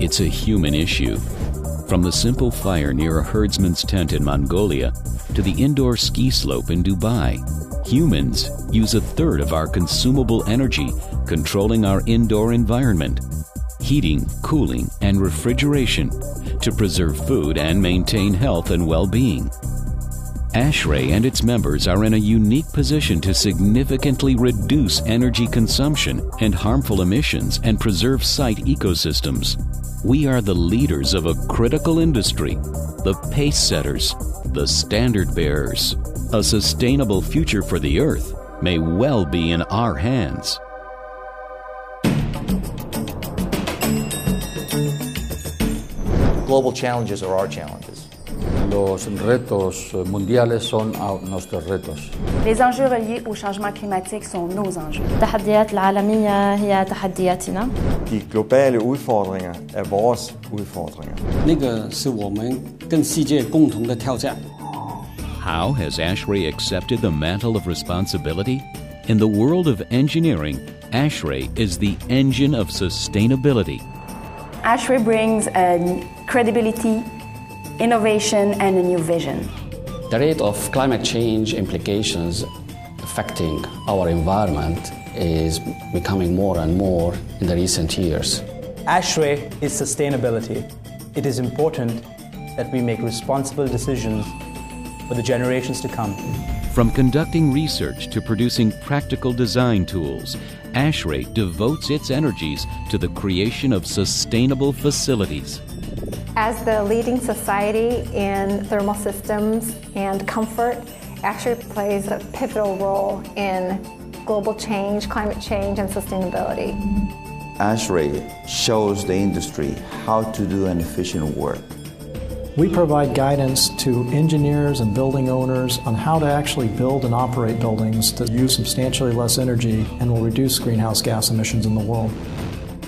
It's a human issue. From the simple fire near a herdsman's tent in Mongolia to the indoor ski slope in Dubai, humans use a third of our consumable energy controlling our indoor environment, heating, cooling, and refrigeration to preserve food and maintain health and well-being. ASHRAE and its members are in a unique position to significantly reduce energy consumption and harmful emissions and preserve site ecosystems. We are the leaders of a critical industry, the pace setters, the standard bearers. A sustainable future for the Earth may well be in our hands. Global challenges are our challenges. Los retos mundiales son nuestros retos. Les enjeux reliés au changement climatique sont nos enjeux. التحديات العالمية هي تحدياتنا. Die globale Udfordringer er vores Udfordringer. 那个是我们跟世界共同的挑战。How has ASHRAE accepted the mantle of responsibility? In the world of engineering, ASHRAE is the engine of sustainability. ASHRAE brings credibility, innovation, and a new vision. The rate of climate change implications affecting our environment is becoming more and more in the recent years. ASHRAE is sustainability. It is important that we make responsible decisions for the generations to come. From conducting research to producing practical design tools, ASHRAE devotes its energies to the creation of sustainable facilities. As the leading society in thermal systems and comfort, ASHRAE plays a pivotal role in global change, climate change, and sustainability. ASHRAE shows the industry how to do an efficient work. We provide guidance to engineers and building owners on how to actually build and operate buildings that use substantially less energy and will reduce greenhouse gas emissions in the world.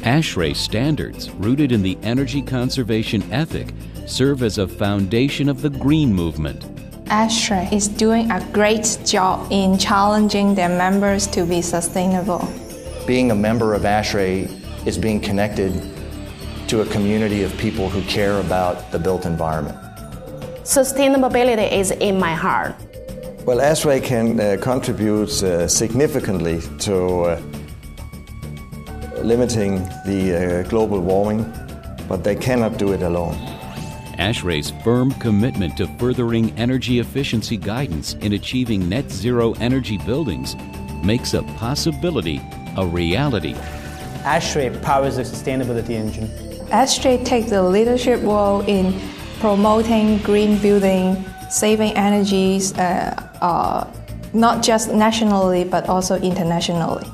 ASHRAE standards, rooted in the energy conservation ethic, serve as a foundation of the green movement. ASHRAE is doing a great job in challenging their members to be sustainable. Being a member of ASHRAE is being connected to a community of people who care about the built environment. Sustainability is in my heart. Well, ASHRAE can contribute significantly to limiting the global warming, but they cannot do it alone. ASHRAE's firm commitment to furthering energy efficiency guidance in achieving net zero energy buildings makes a possibility a reality. ASHRAE powers the sustainability engine. ASHRAE takes the leadership role in promoting green building, saving energies, not just nationally but also internationally.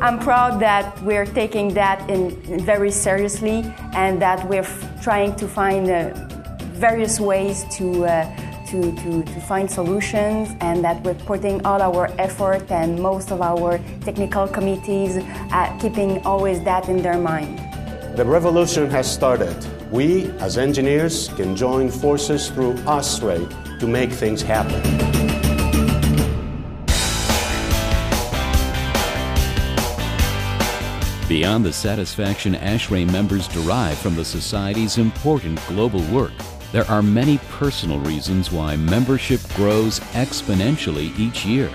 I'm proud that we're taking that very seriously and that we're trying to find various ways to find solutions, and that we're putting all our effort and most of our technical committees keeping always that in their mind. The revolution has started. We, as engineers, can join forces through ASHRAE to make things happen. Beyond the satisfaction ASHRAE members derive from the Society's important global work, there are many personal reasons why membership grows exponentially each year.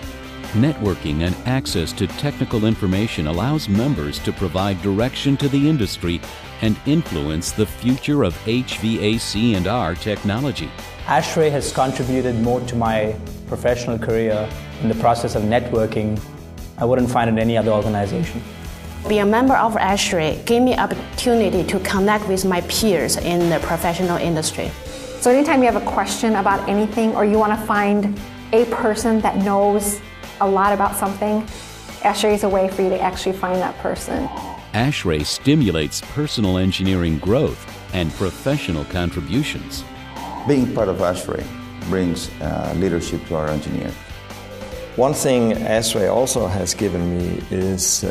Networking and access to technical information allows members to provide direction to the industry and influence the future of HVAC&R technology. ASHRAE has contributed more to my professional career in the process of networking. I wouldn't find it in any other organization. Being a member of ASHRAE gave me the opportunity to connect with my peers in the professional industry. So anytime you have a question about anything or you want to find a person that knows a lot about something, ASHRAE is a way for you to actually find that person. ASHRAE stimulates personal engineering growth and professional contributions. Being part of ASHRAE brings leadership to our engineers. One thing ASHRAE also has given me is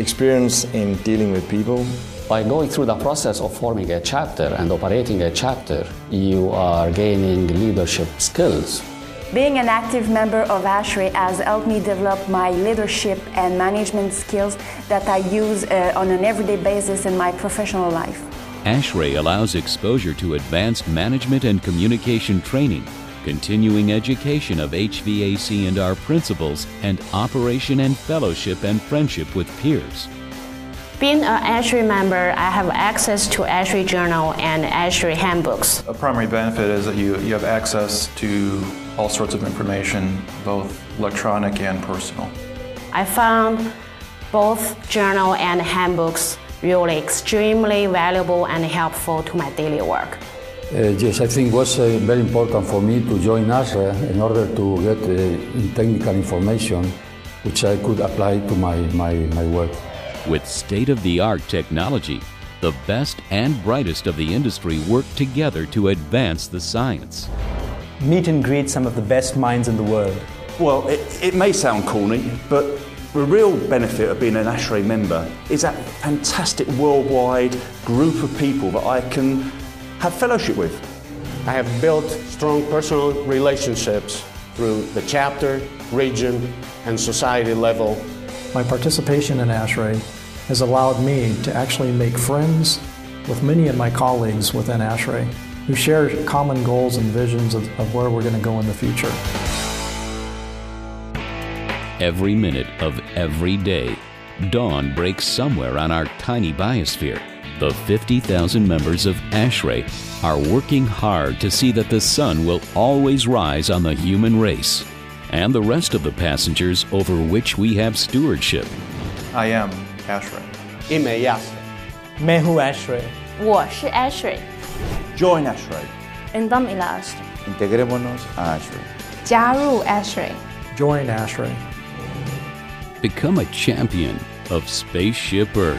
experience in dealing with people. By going through the process of forming a chapter and operating a chapter, you are gaining leadership skills. Being an active member of ASHRAE has helped me develop my leadership and management skills that I use on an everyday basis in my professional life. ASHRAE allows exposure to advanced management and communication training, continuing education of HVAC&R principles, and operation and fellowship and friendship with peers. Being an ASHRAE member, I have access to ASHRAE Journal and ASHRAE handbooks. A primary benefit is that you have access to all sorts of information, both electronic and personal. I found both journal and handbooks really extremely valuable and helpful to my daily work. Yes, I think it was very important for me to join ASHRAE in order to get technical information which I could apply to my work. With state-of-the-art technology, the best and brightest of the industry work together to advance the science. Meet and greet some of the best minds in the world. Well, it may sound corny, but the real benefit of being an ASHRAE member is that fantastic worldwide group of people that I can have fellowship with. I have built strong personal relationships through the chapter, region, and society level. My participation in ASHRAE has allowed me to actually make friends with many of my colleagues within ASHRAE who share common goals and visions of where we're going to go in the future. Every minute of every day, dawn breaks somewhere on our tiny biosphere. The 50,000 members of ASHRAE are working hard to see that the sun will always rise on the human race and the rest of the passengers over which we have stewardship. I am ASHRAE. Ime ASHRAE. Mehu ASHRAE. Wo shi ASHRAE. Join ASHRAE. Endam ila ASHRAE. Integrémonos a ASHRAE. Jaru ASHRAE. Join ASHRAE. Become a champion of Spaceship Earth.